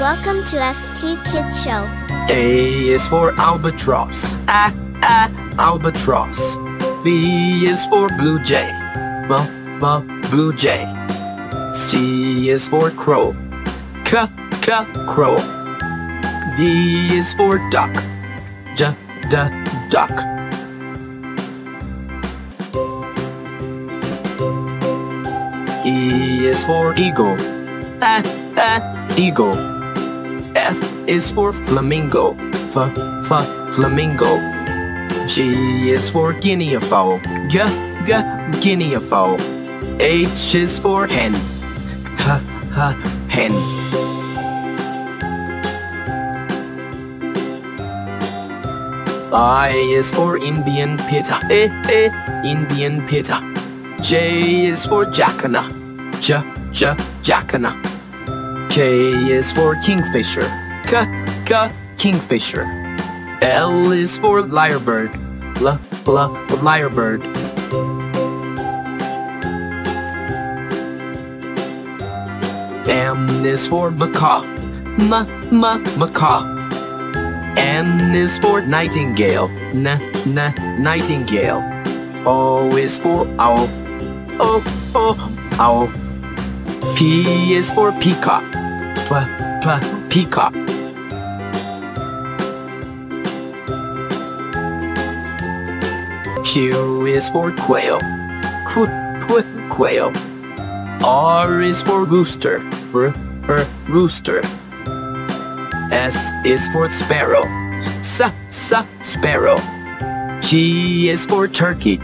Welcome to FT Kids Show. A is for albatross. Albatross. B is for blue jay. Blue jay. C is for crow. Crow. D is for duck. Duck. E is for eagle. Eagle. F is for flamingo. Flamingo. G is for guinea fowl. Guinea fowl. H is for hen. Hen. I is for Indian pitta. Indian pitta. J is for jackana. Jackana. K is for kingfisher. Kingfisher. L is for lyrebird. Lyrebird. M is for macaw. Macaw. N is for nightingale. Nightingale. O is for owl. Owl. P is for peacock. Peacock. Q is for quail. Quail. R is for rooster. Rooster. S is for sparrow. Sparrow. T is for turkey.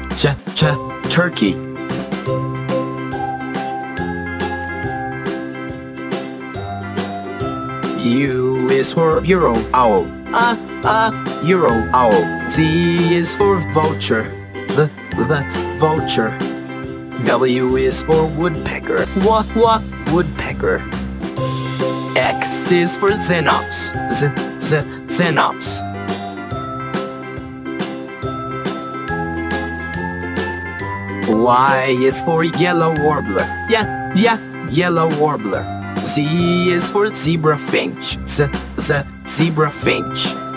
Turkey. U is for euro owl. Euro owl. V is for vulture. The vulture. W is for woodpecker. Woodpecker. X is for xenops. Xenops. Y is for yellow warbler. Yellow warbler. Z is for zebra finch. Zebra finch.